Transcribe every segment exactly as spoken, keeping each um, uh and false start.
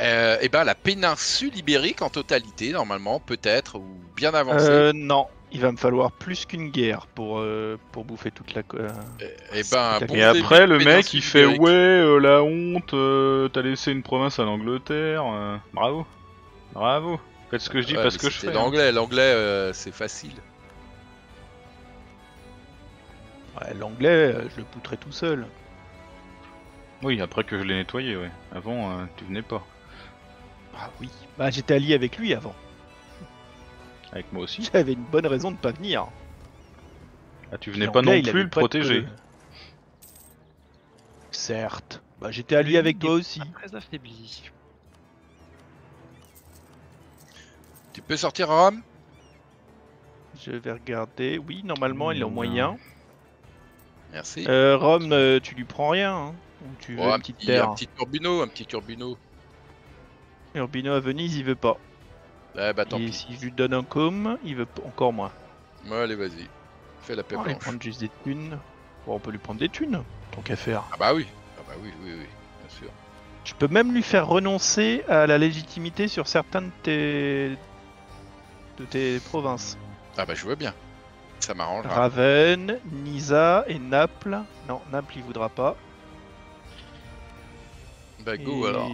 Euh, et ben la péninsule ibérique en totalité, normalement, peut-être, ou bien avancée. Euh, non, il va me falloir plus qu'une guerre pour, euh, pour bouffer toute la... Euh, et, et, ben, bon et après, le mec, il fait « Ouais, euh, la honte, euh, t'as laissé une province à l'Angleterre, euh, bravo, bravo, faites ce que je dis, ouais, pas ce que je fais. » L'anglais, l'anglais, euh, c'est facile. Ouais, l'anglais, euh, je le poutrais tout seul. Oui, après que je l'ai nettoyé, ouais. Avant, euh, tu venais pas. Ah oui, bah j'étais allié avec lui avant. Avec moi aussi. J'avais une bonne raison de pas venir. Ah, tu venais pas non plus le protéger. Certes. Bah j'étais allié avec toi aussi. Très affaibli. Tu peux sortir Rome? Je vais regarder. Oui, normalement il est en moyen. Merci. Euh, Rome, euh, tu lui prends rien. Hein. Tu veux oh, un, petit, terre. un petit Urbino, un petit Urbino. Urbino à Venise, il veut pas. Ah bah tant pis. Si je lui donne un com, il veut encore moins. Ouais, allez, vas-y. Fais la paix blanche. On va lui prendre juste des thunes. Bon, on peut lui prendre des thunes, tant qu'à faire. Ah bah oui, ah bah oui, oui, oui, bien sûr. Je peux même lui faire renoncer à la légitimité sur certains de tes, de tes provinces. Ah bah je veux bien. Ça m'arrange. Ravenne, Nisa et Naples. Non, Naples il voudra pas. Bah go et... alors.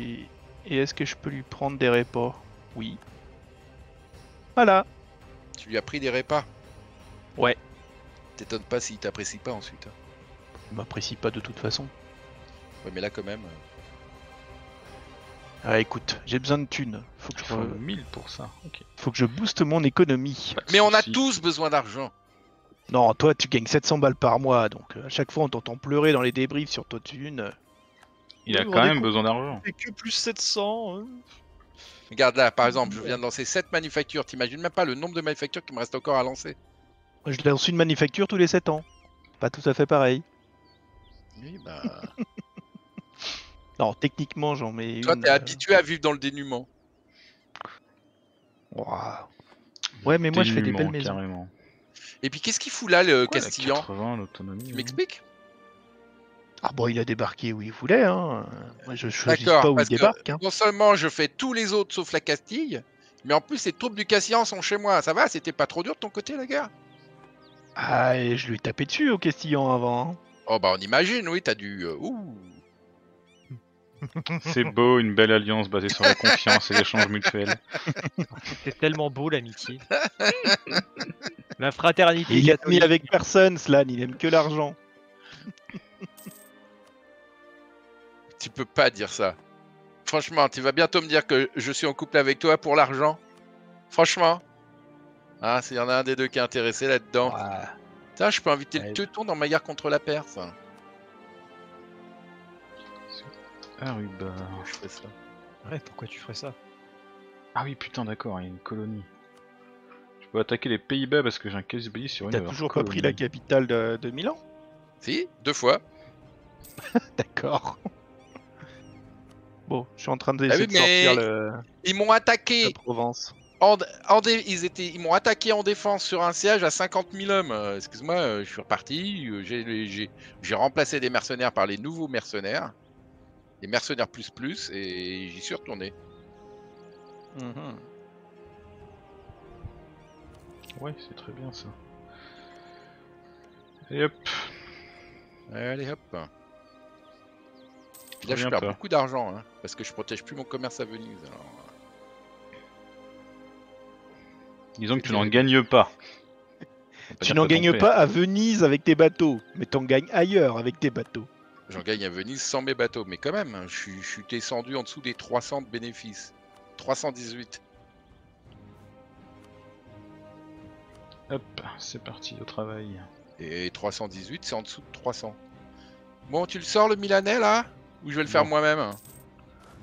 Et est-ce que je peux lui prendre des repas? Oui. Voilà. Tu lui as pris des repas? Ouais. T'étonnes pas s'il t'apprécie pas ensuite. Il m'apprécie pas de toute façon. Ouais mais là quand même... Ah écoute, j'ai besoin de thunes. Faut que je... Faut mille pour ça. Okay. Faut que je booste mon économie. Mais on a tous besoin d'argent. Non, toi tu gagnes sept cents balles par mois, donc à chaque fois on t'entend pleurer dans les débriefs sur ta thune. Il a quand même besoin d'argent. Et que plus sept cents. Hein. Regarde là, par exemple, je viens de lancer sept manufactures. T'imagines même pas le nombre de manufactures qui me reste encore à lancer. Je lance une manufacture tous les sept ans. Pas tout à fait pareil. Oui, bah. Non, techniquement, j'en mets. Toi, une... t'es habitué à vivre dans le dénuement. Wow. Ouais, mais dénuement, moi, je fais des belles maisons. Carrément. Et puis, qu'est-ce qu'il fout là, le quoi, Castillan? Tu m'expliques? Ah bon, il a débarqué où il voulait, hein. Moi je choisis pas où il débarque. Hein. Non seulement je fais tous les autres sauf la Castille, mais en plus les troupes du Castillan sont chez moi. Ça va, c'était pas trop dur de ton côté la guerre? Ah, et je lui ai tapé dessus au Castillan avant. Hein. Oh bah on imagine, oui, t'as dû... Euh, ouh. C'est beau, une belle alliance basée sur la confiance et l'échange mutuel. C'est tellement beau l'amitié. La fraternité. Il a tenu avec personne, Slan, il aime que l'argent. Tu peux pas dire ça. Franchement, tu vas bientôt me dire que je suis en couple avec toi pour l'argent. Franchement. Ah, s'il y en a un des deux qui est intéressé là-dedans. Ah. Putain, je peux inviter ouais. le teuton dans ma guerre contre la Perse. Ah oui, bah... Pourquoi je ferais ça? Ouais, pourquoi tu ferais ça? Ah oui, putain, d'accord, il y a une colonie. Je peux attaquer les Pays-Bas parce que j'ai un casse-pays sur une... T'as toujours pas pris la capitale de, de Milan? Si, deux fois. D'accord. Bon, je suis en train de, ah oui, de sortir le... Ils m'ont attaqué Provence. En, en dé... Ils étaient, ils m'ont attaqué en défense sur un siège à cinquante mille hommes. Euh, Excuse-moi, euh, je suis reparti. Euh, J'ai remplacé des mercenaires par les nouveaux mercenaires. Les mercenaires plus plus, et j'y suis retourné. Mmh. Ouais, c'est très bien ça. Et hop. Allez hop. Puis là, je perds beaucoup d'argent, hein, parce que je protège plus mon commerce à Venise. Alors... Disons que tu n'en gagnes pas. Tu n'en gagnes pas à Venise avec tes bateaux, mais t'en gagnes ailleurs avec tes bateaux. J'en gagne à Venise sans mes bateaux, mais quand même, hein, je, je suis descendu en dessous des trois cents de bénéfices. trois cent dix-huit. Hop, c'est parti au travail. Et trois cent dix-huit, c'est en dessous de trois cents. Bon, tu le sors le Milanais là? Ou je vais le faire moi-même.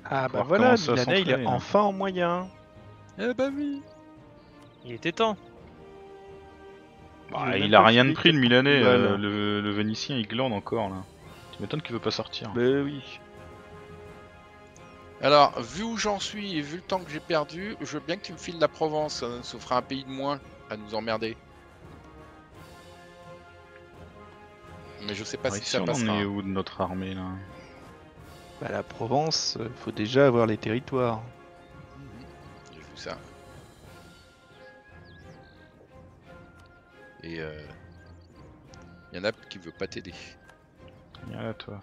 Ah bah voilà, Milanais il est enfin en moyen. Eh bah oui. Il était temps. Bah, il, il a rien de pris le Milanais, euh, le, le Vénitien il glande encore là. Tu m'étonnes qu'il veut pas sortir. Bah oui. Alors, vu où j'en suis et vu le temps que j'ai perdu, je veux bien que tu me files la Provence, hein, ça fera un pays de moins à nous emmerder. Mais je sais pas ouais, si ça passera. On est où de notre armée là? Bah, la Provence, il faut déjà avoir les territoires. Mmh. Je fous ça. Et euh... il y en a qui veut pas t'aider. Y'a toi.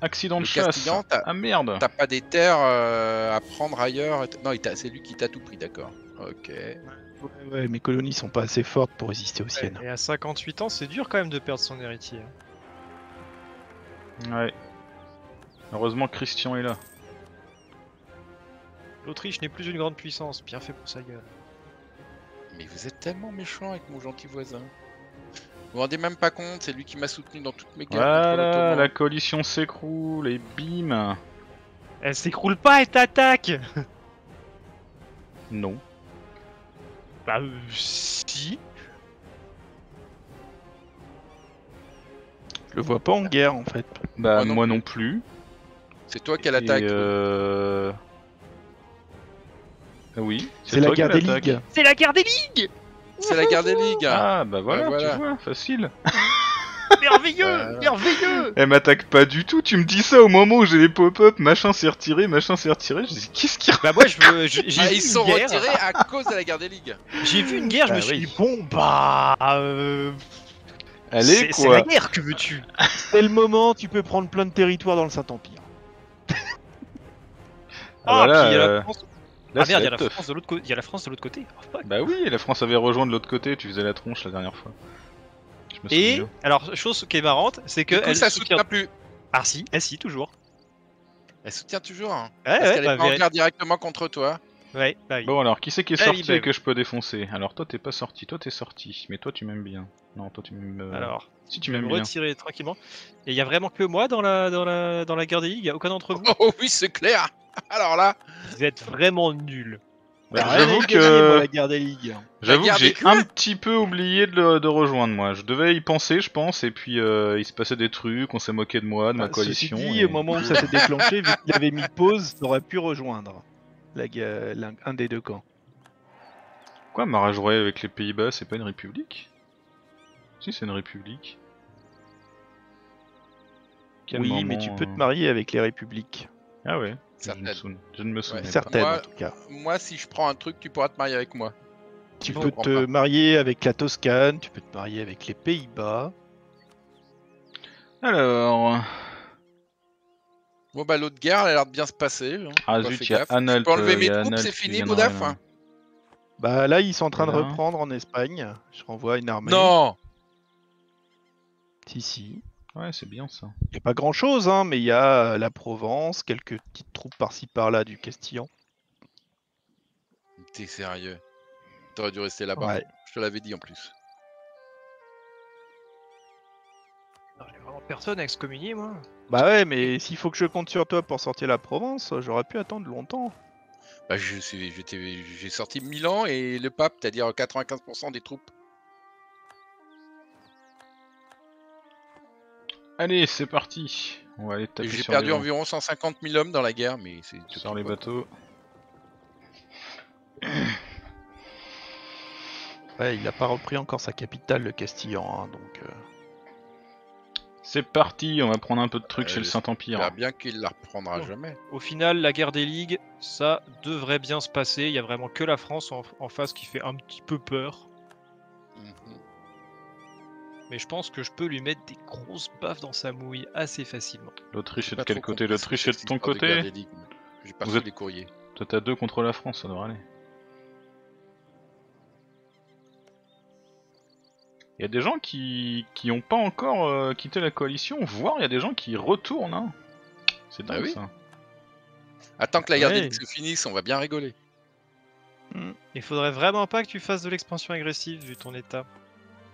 Accident de chasse. Ah merde. T'as pas des terres euh, à prendre ailleurs. Non, c'est lui qui t'a tout pris, d'accord. Ok. Ouais, ouais, mes colonies sont pas assez fortes pour résister aux ouais, siennes. Et à cinquante-huit ans, c'est dur quand même de perdre son héritier. Ouais. Heureusement, Christian est là. L'Autriche n'est plus une grande puissance, bien fait pour sa gueule. Mais vous êtes tellement méchant avec mon gentil voisin. Vous vous rendez même pas compte, c'est lui qui m'a soutenu dans toutes mes guerres. Voilà, la coalition s'écroule et bim. Elle s'écroule pas et t'attaque. Non. Bah euh, si. Je le vois pas en guerre en fait. Bah oh, non. Moi non plus. C'est toi qui l'attaque. Euh... Oui. C'est la guerre des ligues. C'est la guerre des ligues. C'est la guerre des ligues. Ah bah voilà, bah, voilà. Tu vois, facile. Merveilleux, voilà. Merveilleux. Elle m'attaque pas du tout. Tu me dis ça au moment où j'ai les pop-up, machin s'est retiré, machin s'est retiré. Je dis qu'est-ce qui. Bah moi je veux. J'ai ah, ils sont guerre. Retirés à cause de la guerre des ligues. J'ai vu une guerre, bah, je me suis dit bon bah. Euh... Allez quoi. C'est la guerre que veux-tu. C'est le moment. Tu peux prendre plein de territoires dans le Saint-Empire. Ah voilà, puis il y a la France. Là, ah merde, il y a la France de l'autre côté. Il y a la France de l'autre côté. Oh, bah oui, la France avait rejoint de l'autre côté. Tu faisais la tronche la dernière fois. Je me et bien. Alors chose qui est marrante, c'est que du coup, elle ça soutient... soutient plus. Ah si, elle si toujours. Elle soutient toujours. Hein, ouais, parce ouais, qu'elle bah, est pas en guerre directement contre toi. Ouais. Bah, oui. Bon alors, qui c'est qui est sorti bah, oui, bah, oui. Et que je peux défoncer. Alors toi t'es pas sorti, toi t'es sorti, mais toi tu m'aimes bien. Non, toi tu m'aimes. Euh... Alors. Si tu m'aimes bien. Retirer tranquillement. Et il y a vraiment que moi dans la dans la dans la guerre des ligues. Y a aucun d'entre vous. Oh oui, c'est clair. Alors là, vous êtes vraiment nuls. Bah, j'avoue que la guerre des ligues. J'avoue que j'ai un petit peu oublié de, le, de rejoindre moi. Je devais y penser, je pense, et puis euh, il se passait des trucs, on s'est moqué de moi, de bah, ma coalition. Ceci dit, et... au moment où ça s'est déclenché, vu qu'il avait mis pause, t'aurais pu rejoindre la, la, un des deux camps. Quoi, Marajoie avec les Pays-Bas, c'est pas une république? Si, c'est une république. Quel oui, moment, mais tu peux te marier avec les républiques. Ah ouais. Je ne me souviens ouais, certaines, pas. Moi, en tout cas. Moi, si je prends un truc, tu pourras te marier avec moi. Tu peux te pas. marier avec la Toscane, tu peux te marier avec les Pays-Bas. Alors... Bon bah l'autre guerre, elle a l'air de bien se passer. Hein. Ah zut, il y a Anal. Tu peux enlever mes troupes, c'est fini, Broudaff. Bah là, ils sont en train voilà. de reprendre en Espagne. Je renvoie une armée. Non. Si, si. Ouais, c'est bien ça. Il n'y a pas grand chose, hein, mais il y a la Provence, quelques petites troupes par-ci par-là du Castillan. T'es sérieux? T'aurais dû rester là-bas, ouais. Je te l'avais dit en plus. J'ai vraiment personne à excommunier, moi. Bah ouais, mais s'il faut que je compte sur toi pour sortir la Provence, j'aurais pu attendre longtemps. Bah, je suis, j'ai sorti Milan et le pape, c'est-à-dire quatre-vingt-quinze pour cent des troupes. Allez, c'est parti. On va aller taper sur les. J'ai perdu environ cent cinquante mille hommes dans la guerre, mais c'est sur les bateaux. Ouais, il a pas repris encore sa capitale, le Castillan, hein, donc. Euh... C'est parti, on va prendre un peu de trucs euh, chez le Saint-Empire. Hein. Bien qu'il la reprendra bon. jamais. Au final, la guerre des ligues, ça devrait bien se passer. Il y a vraiment que la France en, en face qui fait un petit peu peur. Mm-hmm. Mais je pense que je peux lui mettre des grosses baffes dans sa mouille assez facilement. L'Autriche est de quel côté? L'Autriche est de ton côté? J'ai pas reçu les courriers. Toi t'as deux contre la France, ça devrait aller. Il y a des gens qui qui ont pas encore euh, quitté la coalition, voire il y a des gens qui retournent. Hein. C'est dingue ah oui. ça. Attends que la guerre ouais. des se finisse, on va bien rigoler. Mmh. Il faudrait vraiment pas que tu fasses de l'expansion agressive vu ton état.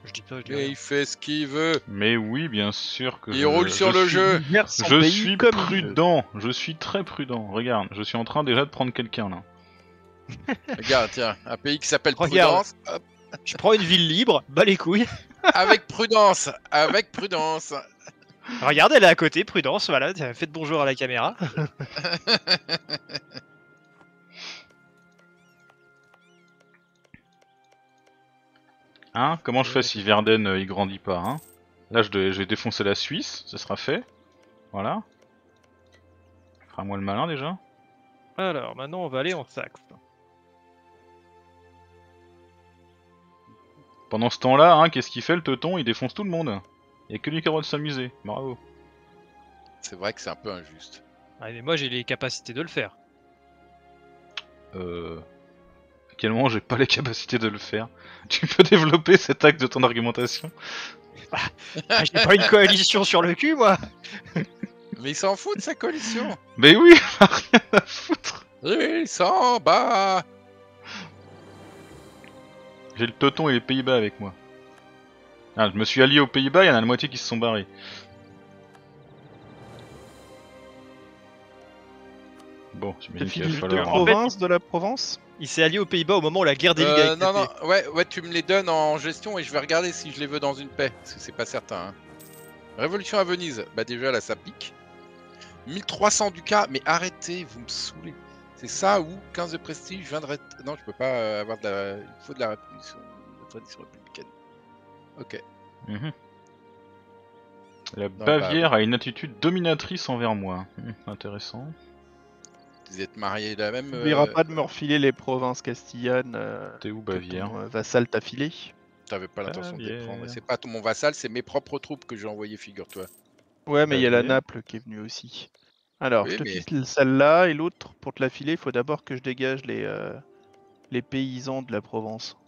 Je dis pas, je dis mais rien. Il fait ce qu'il veut. Mais oui, bien sûr que. Il je, roule sur je le suis, jeu. Je suis comme prudent. Jeu. Je suis très prudent. Regarde, je suis en train déjà de prendre quelqu'un là. Regarde, tiens, un pays qui s'appelle Prudence. Hop. Je prends une ville libre. Bas les couilles. Avec prudence, avec prudence. Regarde, elle est à côté, Prudence. Voilà, faites bonjour à la caméra. Hein, comment je fais si Verden euh, il grandit pas hein. Là je vais défoncer la Suisse, ce sera fait. Voilà. Enfin, moi le malin déjà. Alors, maintenant on va aller en Saxe. Pendant ce temps-là, hein, qu'est-ce qu'il fait le teuton? Il défonce tout le monde. Il n'y a que lui qui a le droit de s'amuser. Bravo. C'est vrai que c'est un peu injuste. Ah, mais moi j'ai les capacités de le faire. Euh... À quel moment j'ai pas les capacités de le faire? Tu peux développer cet axe de ton argumentation? Bah, bah, j'ai pas une coalition sur le cul, moi. Mais il s'en fout de sa coalition. Mais oui, il a rien à foutre. Il s'en bat. J'ai le Teuton et les Pays-Bas avec moi. Ah, je me suis allié aux Pays-Bas, il y en a la moitié qui se sont barrés. Bon, j'imagine qu'il va falloir... De province, de la Provence ? Il s'est allié aux Pays-Bas au moment où la guerre des euh, Ligas. Non, non, ouais, ouais, tu me les donnes en gestion et je vais regarder si je les veux dans une paix, parce que c'est pas certain. Hein. Révolution à Venise, bah déjà là ça pique. mille trois cents ducats, mais arrêtez, vous me saoulez. C'est ça ou quinze de prestige, vingt de... Ret... Non, je peux pas euh, avoir de la... Il faut de la tradition républicaine. Ok. Mmh. La non, Bavière bah... a une attitude dominatrice envers moi. Mmh, intéressant. Vous êtes mariés de la même... Euh... N'oubliera pas de me refiler les provinces castillanes. Euh... T'es où, Bavière? euh, Vassal t'a filé. T'avais pas l'intention de les prendre. C'est pas mon vassal, c'est mes propres troupes que j'ai envoyées, figure-toi. Ouais, mais il y a la Naples qui est venue aussi. Alors, oui, je te mais... file celle-là et l'autre, pour te la filer, il faut d'abord que je dégage les, euh, les paysans de la Provence.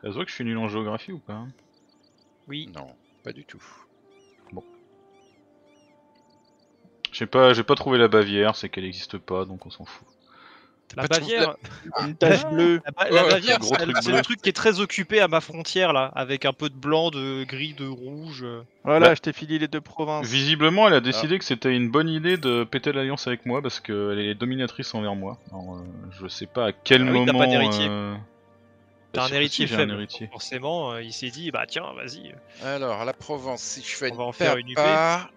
Ça se voit que je suis nul en géographie ou pas? Oui. Non, pas du tout. Bon. J'ai pas, j'ai pas trouvé la Bavière, c'est qu'elle n'existe pas, donc on s'en fout. La Bavière, une tache bleue. La Bavière, c'est le truc qui est très occupé à ma frontière là, avec un peu de blanc, de gris, de rouge. Voilà, bah, je t'ai filé les deux provinces. Visiblement, elle a décidé ah. que c'était une bonne idée de péter l'alliance avec moi parce qu'elle est dominatrice envers moi. Alors, euh, je sais pas à quel ah oui, moment. T'as pas d'héritier. Euh... T'as bah, un, un héritier faible. Forcément, euh, il s'est dit bah tiens, vas-y. Alors la Provence, si je fais une, on va en faire une part,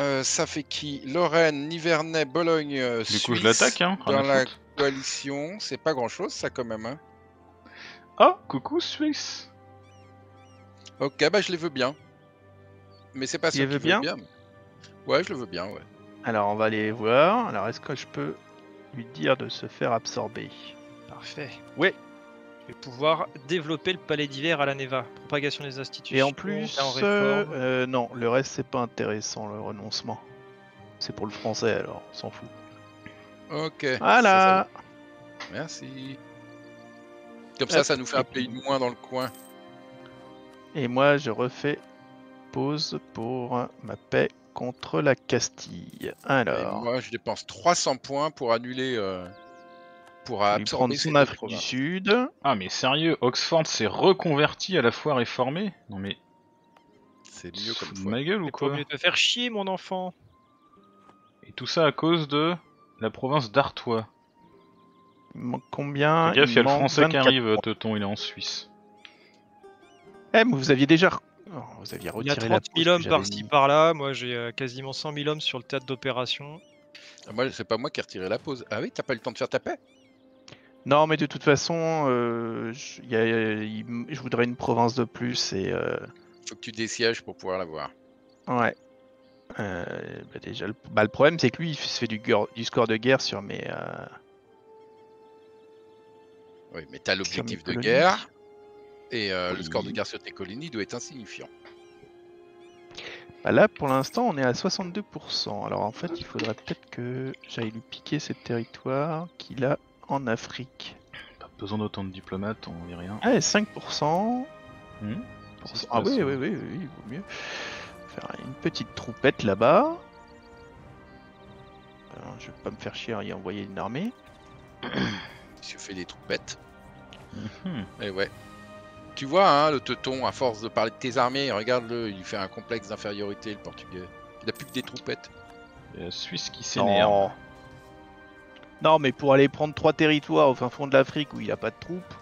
Euh, ça fait qui? Lorraine, Nivernais, Bologne, du Suisse, coup, je l'attaque, hein, dans la faute. Coalition, c'est pas grand-chose, ça, quand même. Hein. Oh, coucou, Suisse. Ok, bah je les veux bien. Mais c'est pas ça. Tu les veux bien, bien mais... Ouais, je le veux bien, ouais. Alors, on va aller voir. Alors, est-ce que je peux lui dire de se faire absorber? Parfait. Ouais. Et pouvoir développer le palais d'hiver à la Neva, propagation des institutions. Et en plus, en euh, euh, non, le reste c'est pas intéressant, le renoncement. C'est pour le français alors, on s'en fout. Ok. Voilà. Ça, ça... Merci. Comme ça, ça nous fait un pays de moins dans le coin. Et moi, je refais pause pour ma paix contre la Castille. Alors. Et moi, je dépense trois cents points pour annuler. Euh... Pour absorber son Afrique du Sud. Ah mais sérieux, Oxford s'est reconverti à la fois réformée. Non mais... C'est mieux comme ça. Ma gueule ou quoi? Mieux te faire chier mon enfant. Et tout ça à cause de la province d'Artois. Il manque combien? Fais gaffe, il y a le français qui arrive, Teuton, il est en Suisse. Eh mais vous aviez déjà... Oh, vous aviez retiré il y a trente mille hommes par-ci par-là, moi j'ai quasiment cent mille hommes sur le théâtre d'opération. Ah, moi c'est pas moi qui ai retiré la pause. Ah oui, t'as pas eu le temps de faire ta paix? Non, mais de toute façon, euh, je, y a, y, je voudrais une province de plus et... Euh... Faut que tu désièges pour pouvoir l'avoir. Ouais. Euh, bah déjà, le, bah le problème, c'est que lui, il se fait du, du score de guerre sur mes... Euh... Oui, mais t'as l'objectif de guerre, et euh, oui. Le score de guerre sur tes colonies doit être insignifiant. Bah là, pour l'instant, on est à soixante-deux pour cent. Alors en fait, il faudrait peut-être que j'aille lui piquer ces territoires qu'il a... En Afrique. Pas besoin d'autant de diplomates, on dit rien. Ah, cinq pour cent. Mmh. Ah oui, oui, oui, oui, il vaut mieux faire une petite troupette là-bas. Je vais pas me faire chier à y envoyer une armée. Je fais des troupettes. Mmh. Et ouais. Tu vois, hein, le teuton, à force de parler de tes armées, regarde-le, il fait un complexe d'infériorité, le portugais. Il a plus que des troupettes. Et la Suisse qui s'énerve. Non, mais pour aller prendre trois territoires au fin fond de l'Afrique où il n'y a pas de troupes,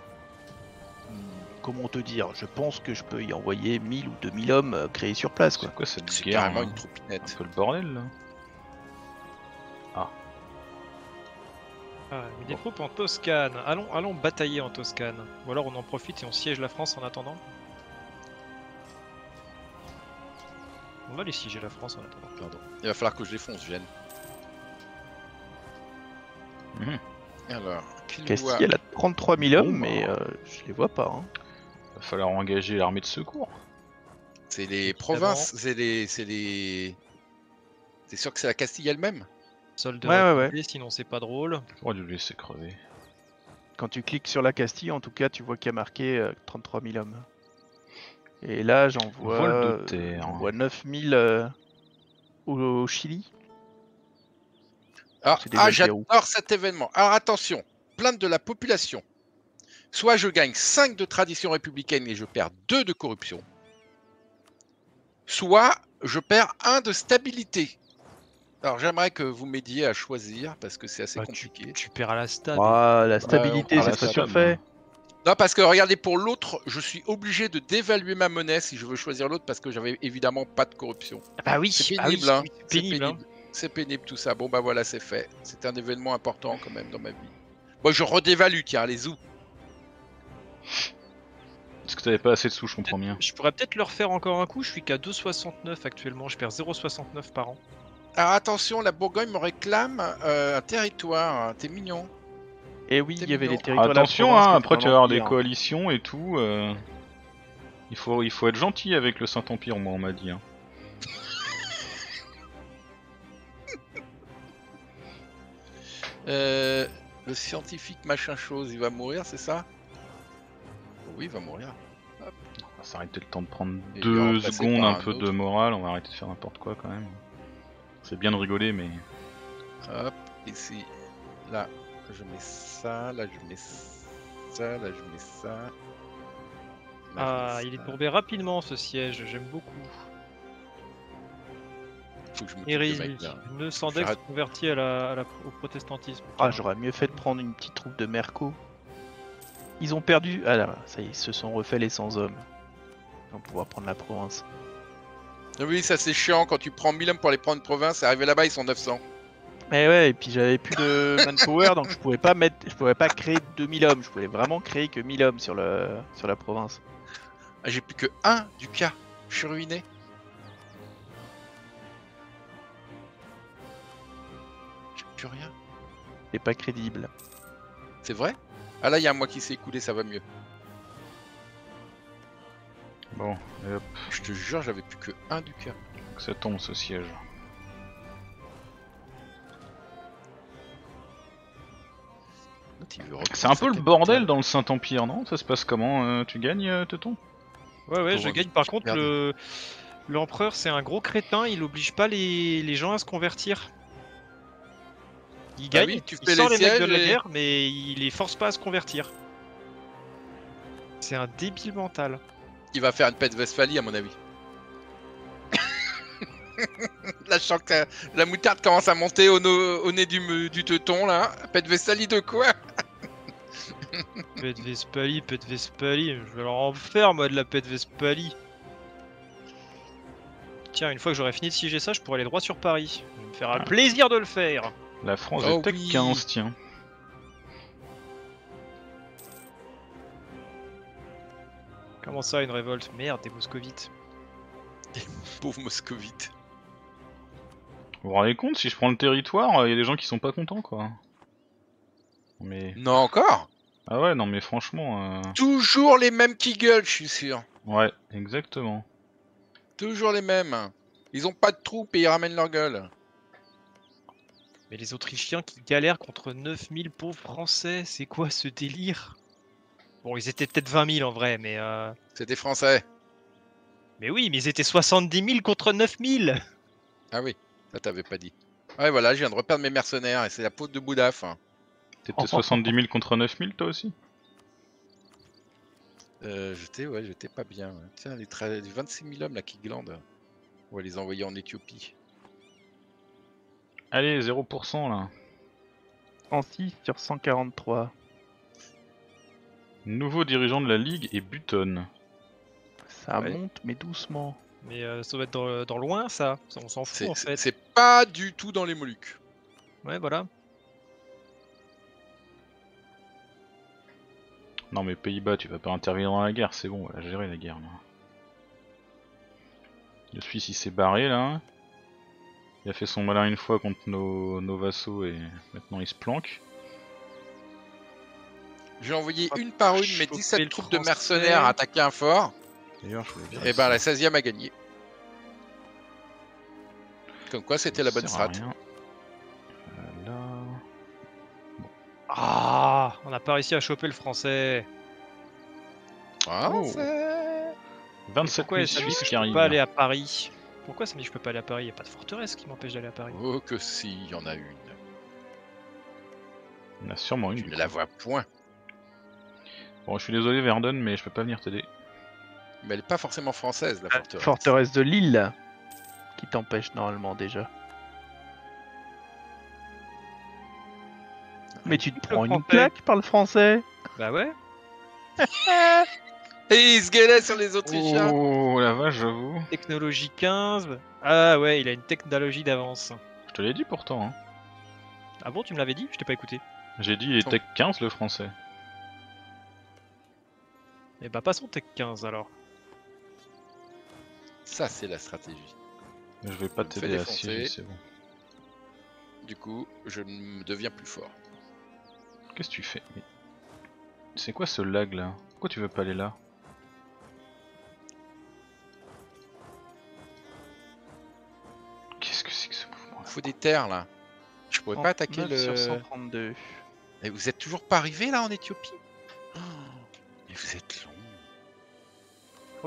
comment te dire, je pense que je peux y envoyer mille ou deux mille hommes créés sur place. Quoi, quoi cette guerre? Carrément une troupinette. C'est un peu le bordel là. Ah. Ah il y a des bon. Troupes en Toscane. Allons, allons batailler en Toscane. Ou alors on en profite et on siège la France en attendant. On va les siéger la France en attendant. Pardon. Il va falloir que je les fonce, Gênes. Mmh. Alors, Castille, elle a trente-trois mille hommes, bon, mais euh, je les vois pas. Hein. Va falloir engager l'armée de secours. C'est les provinces, c'est les, c'est les. C'est sûr que c'est la Castille elle-même. Solde ouais, ouais, ouais. Sinon c'est pas drôle. On va le laisser crever. Quand tu cliques sur la Castille, en tout cas, tu vois qu'il y a marqué euh, trente-trois mille hommes. Et là, j'en vois, euh, vois neuf mille euh, au, au Chili. Alors, ah, j'adore cet événement. Alors attention, plainte de la population. Soit je gagne cinq de tradition républicaine et je perds deux de corruption. Soit je perds un de stabilité. Alors j'aimerais que vous m'aidiez à choisir parce que c'est assez bah, compliqué. Tu, tu perds à la stade. Oh, la stabilité, c'est très surfait. Non, parce que regardez, pour l'autre, je suis obligé de dévaluer ma monnaie si je veux choisir l'autre parce que j'avais évidemment pas de corruption. Bah oui, c'est pénible. Ah oui, hein. C'est pénible. Hein. C'est pénible tout ça. Bon bah voilà, c'est fait. C'est un événement important quand même dans ma vie. Moi je redévalue, tiens, les sous. Est-ce que t'avais pas assez de sous, je comprends bien. Je pourrais peut-être leur faire encore un coup, je suis qu'à deux virgule soixante-neuf actuellement, je perds zéro virgule soixante-neuf par an. Alors attention, la Bourgogne me réclame euh, un territoire, t'es mignon. Eh oui, il y avait les territoires. Attention, hein, après tu vas avoir des coalitions et tout. Euh... Il, faut, il faut être gentil avec le Saint-Empire, moi on m'a dit. Hein. Euh, le scientifique machin chose, il va mourir, c'est ça? Oui, il va mourir. Hop. On va s'arrêter le temps de prendre et deux secondes, un, un peu autre. de morale, on va arrêter de faire n'importe quoi quand même. C'est bien de rigoler, mais... Hop, ici, là, je mets ça, là, je mets ça, là, je mets ça... Là, ah, il ça. est tombé rapidement ce siège, j'aime beaucoup. Eris, le Sandex converti à la, à la, au protestantisme. Ah, j'aurais mieux fait de prendre une petite troupe de Merco. Ils ont perdu. Ah là, ça y est, ils se sont refaits les cent hommes. On va pouvoir prendre la province. Oui, ça c'est chiant quand tu prends mille hommes pour aller prendre une province. Arrivé là-bas, ils sont neuf cents. Mais ouais, et puis j'avais plus de manpower, donc je pouvais pas mettre, je pouvais pas créer deux mille hommes. Je pouvais vraiment créer que mille hommes sur le sur la province. Ah, j'ai plus que un du cas. Je suis ruiné. Plus rien. C'est pas crédible. C'est vrai? Ah là, il y a un mois qui s'est écoulé, ça va mieux. Bon, et hop. Je te jure, j'avais plus que un du cas. Ça tombe ce siège. C'est un peu le bordel dans le Saint-Empire, non? Ça se passe comment? euh, Tu gagnes, euh, Teuton? Ouais, ouais, je gagne. Par contre, le... l'empereur, c'est un gros crétin, il oblige pas les, les gens à se convertir. Il gagne, ah oui, tu il fais sort les, les mecs de la guerre, et... mais il les force pas à se convertir. C'est un débile mental. Il va faire une paix de Westphalie à mon avis. Là je sens que la moutarde commence à monter au, no... au nez du, du teuton là. Paix de Westphalie de quoi? Paix de Westphalie, paix de Westphalie, je vais leur en faire moi de la paix de Westphalie. Tiens, une fois que j'aurai fini de siéger ça, je pourrai aller droit sur Paris. Je vais me faire un ah. plaisir de le faire. La France oh est à oui. quinze, tiens. Comment ça, une révolte? Merde, des moscovites. Des pauvres moscovites. Vous vous rendez compte, si je prends le territoire, il y a des gens qui sont pas contents, quoi. Mais... Non, encore? Ah ouais, non, mais franchement... Euh... Toujours les mêmes qui gueulent, je suis sûr. Ouais, exactement. Toujours les mêmes. Ils ont pas de troupes et ils ramènent leur gueule. Mais les Autrichiens qui galèrent contre neuf mille pauvres Français, c'est quoi ce délire? Bon, ils étaient peut-être vingt mille en vrai, mais... Euh... C'était Français. Mais oui, mais ils étaient soixante-dix mille contre neuf mille. Ah oui, ça t'avais pas dit. Ouais, voilà, je viens de reperdre mes mercenaires, et c'est la faute de Broudaff. Hein. T'étais oh, soixante-dix mille contre neuf mille, toi aussi? Euh, j'étais, ouais, j'étais pas bien. Tiens, les, tra... les vingt-six mille hommes, là, qui glandent. On va les envoyer en Éthiopie. Allez, zéro pour cent là. trente-six sur cent quarante-trois. Nouveau dirigeant de la Ligue et Buton. Ça ouais. monte, mais doucement. Mais euh, ça va être dans, dans loin, ça. On s'en fout en fait. C'est pas du tout dans les Moluques. Ouais, voilà. Non, mais Pays-Bas, tu vas pas intervenir dans la guerre, c'est bon, on va gérer la guerre là. Le Suisse il s'est barré là. Il a fait son malin une fois contre nos, nos vassaux et maintenant il se planque. J'ai envoyé une par une mes dix-sept troupes de mercenaires attaquer un fort. D'ailleurs, je voulais dire. Et ben la seizième a gagné. Comme quoi, c'était la bonne strat. Ah, on n'a pas réussi à choper le français. Wow. vingt-sept pourquoi ça me dit que je peux pas aller à Paris? Pourquoi ça me dit que je peux pas aller à Paris? Il n'y a pas de forteresse qui m'empêche d'aller à Paris. Oh que si, il y en a une. Il y en a sûrement une. Je ne la vois point. Bon, je suis désolé Verdun, mais je peux pas venir t'aider. Mais elle n'est pas forcément française la forteresse. La forteresse de Lille, qui t'empêche normalement déjà. Mais tu te prends une plaque par le français. Bah ouais. Et il se gueulait sur les Autrichiens. Oh la vache, j'avoue. Technologie quinze. Ah ouais, il a une technologie d'avance. Je te l'ai dit pourtant. Hein. Ah bon, tu me l'avais dit? Je t'ai pas écouté. J'ai dit il est tech quinze le français. Eh bah passons tech quinze alors. Ça c'est la stratégie. Je vais pas t'aider à Syrie, c'est bon. Du coup, je ne deviens plus fort. Qu'est-ce que tu fais? C'est quoi ce lag là? Pourquoi tu veux pas aller là? Qu'est-ce que c'est que ce mouvement là? Il faut des terres là. Je pourrais pas attaquer le... sur cent trente-deux. Et vous êtes toujours pas arrivé là en Éthiopie? Oh, mais vous êtes long.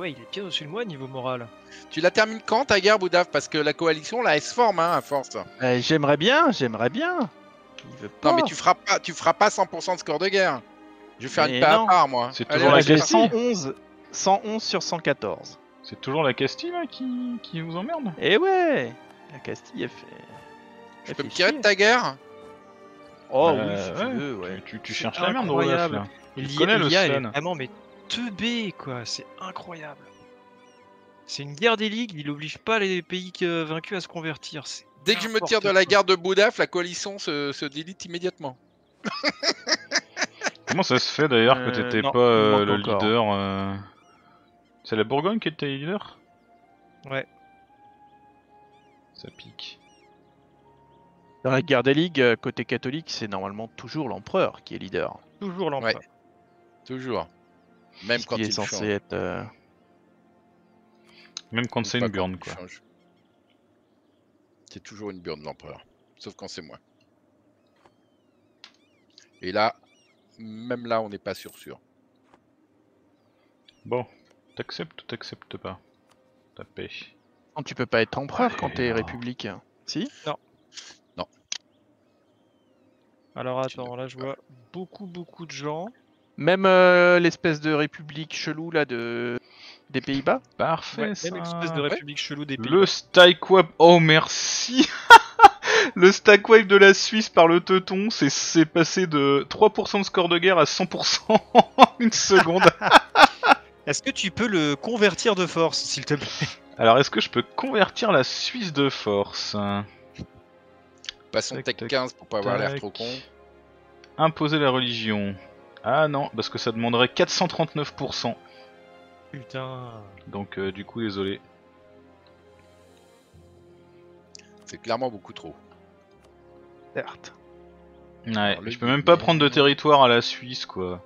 Ouais, il est bien au-dessus de moi niveau moral. Tu la termines quand ta guerre, Broudaff? Parce que la coalition là elle se forme hein, à force. Euh, j'aimerais bien, j'aimerais bien. Il veut pas. Non mais tu feras pas, tu feras pas cent pour cent de score de guerre. Je vais faire mais une paix à part moi. C'est toujours la Castille. cent onze sur cent quatorze. C'est toujours la Castille hein, qui... qui vous emmerde. Eh ouais. La Castille elle fait... Je elle peux fait me tirer de ta guerre. Oh euh, oui, si ouais, tu veux, ouais. Tu, tu cherches la merde, Broudaff, là. Il y a le Slan. Vraiment mais teubé quoi, c'est incroyable. C'est une guerre des ligues, il n'oblige pas les pays que... vaincus à se convertir. Dès que je me tire de la guerre de Broudaff, la coalition se, se délite immédiatement. Comment ça se fait d'ailleurs euh, que t'étais pas euh, le encore. leader euh... C'est la Bourgogne qui était leader? Ouais. Ça pique. Dans la guerre des ligues, côté catholique, c'est normalement toujours l'empereur qui est leader. Toujours l'empereur. Ouais. Toujours. Même quand il est censé change. être. Euh... Même quand c'est une burne quoi. C'est toujours une burne l'empereur. Sauf quand c'est moi. Et là. Même là, on n'est pas sûr sûr. Bon, t'acceptes ou t'acceptes pas? Ta paix. Non, tu peux pas être empereur quand t'es républicain. Si? Non. Non. Alors attends, là je vois beaucoup beaucoup de gens. Même euh, l'espèce de république chelou là de des Pays-Bas. Parfait. Ouais, ça. Même l'espèce de république ouais. chelou des Pays-Bas. Le Stackweb. Oh merci. Le Stackwave de la Suisse par le teuton, c'est passé de trois pour cent de score de guerre à cent pour cent en une seconde. Est-ce que tu peux le convertir de force, s'il te plaît? Alors, est-ce que je peux convertir la Suisse de force? Passons tech quinze pour pas avoir l'air trop con. Imposer la religion. Ah non, parce que ça demanderait quatre cent trente-neuf pour cent. Putain. Donc, euh, du coup, désolé. C'est clairement beaucoup trop. Certes. Ouais, alors, je peux même pas prendre de territoire à la Suisse, quoi.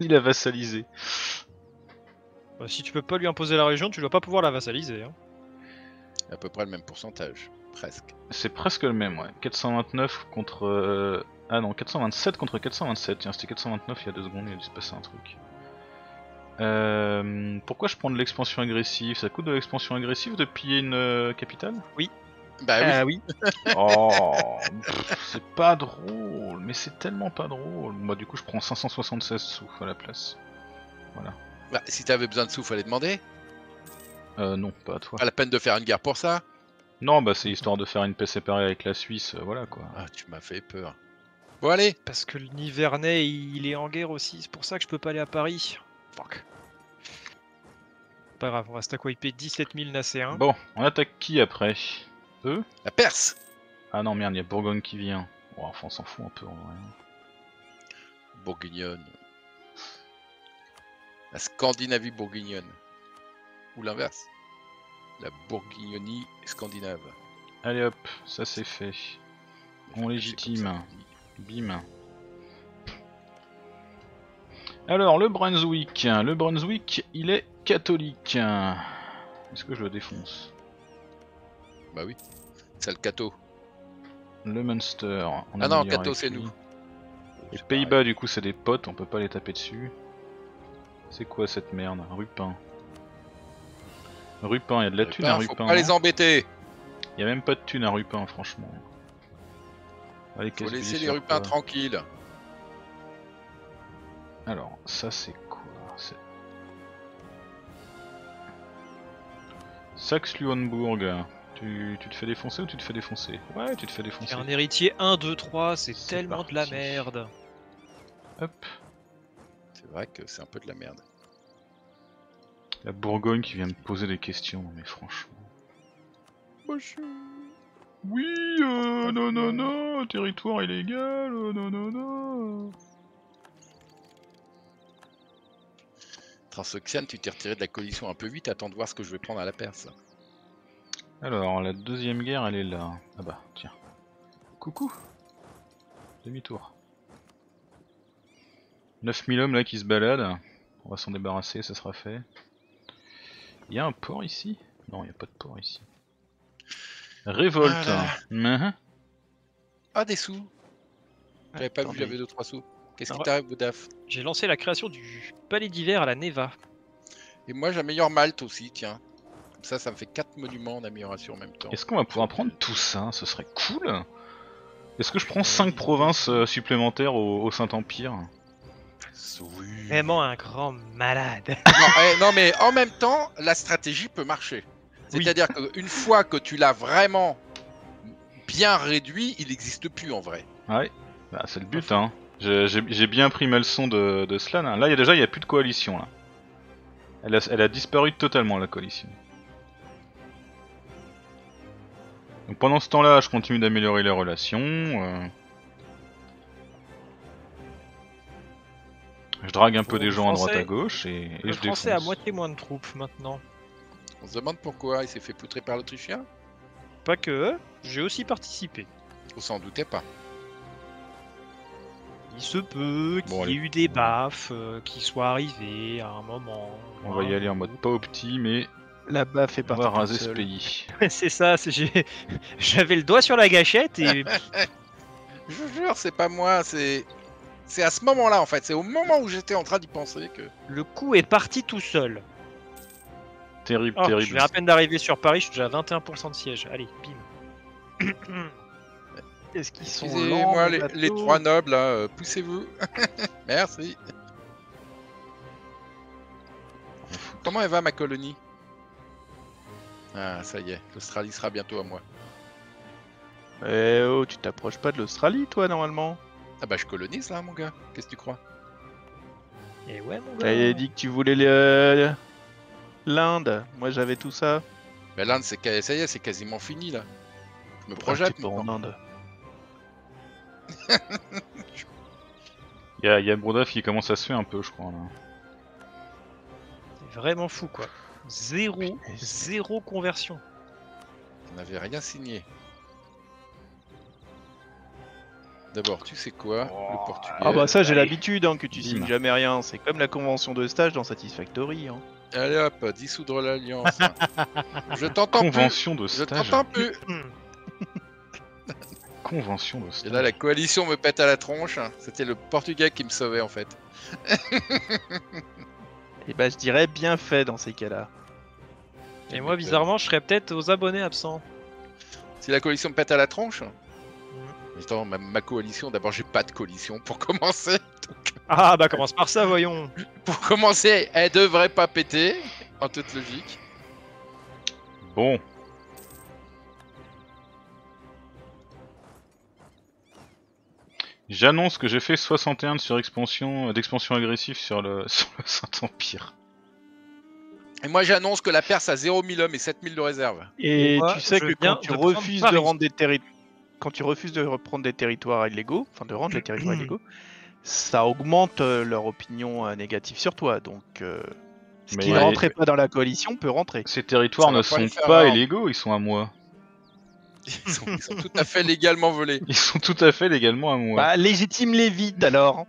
Il a vassalisé. Bah, si tu peux pas lui imposer la région, tu dois pas pouvoir la vassaliser. Hein. À peu près le même pourcentage, presque. C'est presque le même, ouais. quatre cent vingt-neuf contre... Euh... Ah non, quatre cent vingt-sept contre quatre cent vingt-sept. Tiens, c'était quatre cent vingt-neuf il y a deux secondes, il a dû se passer un truc. Euh... Pourquoi je prends de l'expansion agressive? Ça coûte de l'expansion agressive de piller une euh, capitale? Oui. Bah oui. Euh, oui. Oh, c'est pas drôle, mais c'est tellement pas drôle. Moi, du coup, je prends cinq cent soixante-seize sous à la place. Voilà. Bah, si t'avais besoin de sous, fallait demander. Euh, non, pas à toi. Pas la peine de faire une guerre pour ça. Non, bah c'est histoire de faire une paix séparée avec la Suisse, euh, voilà quoi. Ah, tu m'as fait peur. Bon allez. Parce que le Nivernais, il est en guerre aussi. C'est pour ça que je peux pas aller à Paris. Fuck. Pas grave, on reste à quoi I P dix-sept mille Naséens. Bon, on attaque qui après? Eux? La Perse! Ah non, merde, il y a Bourgogne qui vient. Bon, enfin, on s'en fout un peu en vrai. Bourguignonne. La Scandinavie bourguignonne. Ou l'inverse. La Bourguignonie scandinave. Allez hop, ça c'est fait. On légitime. Bim. Alors, le Brunswick. Le Brunswick, il est catholique. Est-ce que je le défonce? Bah oui, c'est le Cato. Le Munster. On ah non, Cato c'est nous. Les Pays-Bas, du coup, c'est des potes, on peut pas les taper dessus. C'est quoi cette merde? Rupin. Rupin, il y a de la Rupin, thune à Rupin. Faut pas les embêter. Il y a même pas de thune à Rupin, franchement. Allez, faut laisser les Rupins tranquilles. Alors, ça c'est quoi? Saxe-Luenbourg. Tu, tu te fais défoncer ou tu te fais défoncer? Ouais, tu te fais défoncer. C'est un héritier un, deux, trois, c'est tellement parti. De la merde. Hop. C'est vrai que c'est un peu de la merde. La Bourgogne qui vient me poser des questions, mais franchement. Bonjour. Oui, euh, non, non, non, territoire illégal, euh, non, non, non. Transoxiane, tu t'es retiré de la coalition un peu vite, attends de voir ce que je vais prendre à la Perse. Alors, la deuxième guerre, elle est là. Ah bah, tiens. Coucou. Demi-tour. neuf mille hommes là qui se baladent. On va s'en débarrasser, ça sera fait. Il y a un port ici? Non, il n'y a pas de port ici. Révolte. Ah, mmh. Ah des sous. J'avais pas vu, j'avais deux trois sous. Qu'est-ce qui t'arrive, Broudaff? J'ai lancé la création du palais d'hiver à la Neva. Et moi j'améliore Malte aussi, tiens. Ça, ça me fait quatre monuments d'amélioration en même temps. Est-ce qu'on va pouvoir prendre tout ça? Ce serait cool. Est-ce que je prends cinq provinces supplémentaires au, au Saint-Empire? Oui. Vraiment un grand malade. Non, eh, non mais en même temps, la stratégie peut marcher. C'est-à-dire oui. Qu'une fois que tu l'as vraiment bien réduit, il n'existe plus en vrai. Ouais, bah, c'est le but. Enfin. Hein. J'ai bien pris ma leçon de, de Slan. Hein. Là, y a déjà, il n'y a plus de coalition. Là. Elle, a, elle a disparu totalement, la coalition. Donc pendant ce temps-là, je continue d'améliorer les relations. Euh... Je drague un peu des gens français, à droite à gauche et, et le je défonce. A moitié moins de troupes maintenant. On se demande pourquoi il s'est fait poutrer par l'Autrichien. Pas que, j'ai aussi participé. On s'en doutait pas. Il se peut qu'il bon, y ait eu des baffes euh, qui soient arrivées à un moment. On va y aller en mode pas opti, mais la baffe est partie. On va raser ce pays. C'est ça, j'avais le doigt sur la gâchette et. Je vous jure, c'est pas moi, c'est. C'est à ce moment-là en fait, c'est au moment où j'étais en train d'y penser que... Le coup est parti tout seul. Terrible, oh, terrible. Je viens à peine d'arriver sur Paris, je suis déjà à vingt et un pour cent de siège. Allez, bim. Qu'est-ce qu'ils sont lents, moi, les, les trois nobles, euh, poussez-vous. Merci. Comment elle va ma colonie? Ah, ça y est, l'Australie sera bientôt à moi. Eh oh, tu t'approches pas de l'Australie toi normalement? Ah bah je colonise là mon gars, qu'est-ce que tu crois? Et ouais mon gars. T'avais dit que tu voulais l'Inde, moi j'avais tout ça. Mais l'Inde c'est ça y est, c'est quasiment fini là. Je me projette en Inde. Y'a y a Broudaff qui commence à se faire un peu je crois là. C'est vraiment fou quoi. Zéro, zéro conversion. On n'avait rien signé. D'abord, tu sais quoi, oh, le portugais... Ah bah ça j'ai l'habitude hein, que tu signes jamais rien, c'est comme la convention de stage dans Satisfactory. Hein. Allez hop, dissoudre l'alliance. Hein. Je t'entends plus. Convention de stage. Je t'entends plus. Convention de stage. Et là la coalition me pète à la tronche, c'était le portugais qui me sauvait en fait. Et bah je dirais bien fait dans ces cas-là. Et moi bizarrement je serais peut-être aux abonnés absents. Si la coalition me pète à la tronche. Attends, ma, ma coalition, d'abord j'ai pas de coalition pour commencer. Donc... Ah bah commence par ça, voyons. Pour commencer, elle devrait pas péter, en toute logique. Bon. J'annonce que j'ai fait soixante et un sur expansion, d'expansion agressive sur le, sur le Saint-Empire. Et moi j'annonce que la Perse a zéro mille hommes et sept mille de réserve. Et, et moi, tu sais que quand tu refuses de rendre des territoires... Quand tu refuses de reprendre des territoires illégaux, enfin de rendre les territoires illégaux, ça augmente leur opinion négative sur toi. Donc, euh, ce qui ne rentrait pas dans la coalition peut rentrer. Ces territoires ne sont pas illégaux, ils sont à moi. Ils sont, ils sont tout à fait légalement volés. Ils sont tout à fait légalement à moi. Bah, légitime-les vite alors.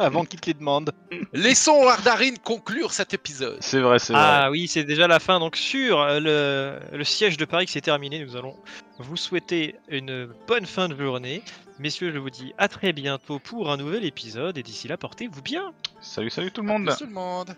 Avant qu'il te les demande. Laissons Ardarin conclure cet épisode. C'est vrai, c'est vrai. Ah oui, c'est déjà la fin. Donc sur le, le siège de Paris qui s'est terminé, nous allons vous souhaiter une bonne fin de journée. Messieurs, je vous dis à très bientôt pour un nouvel épisode. Et d'ici là, portez-vous bien. Salut, salut tout le monde. Salut tout le monde.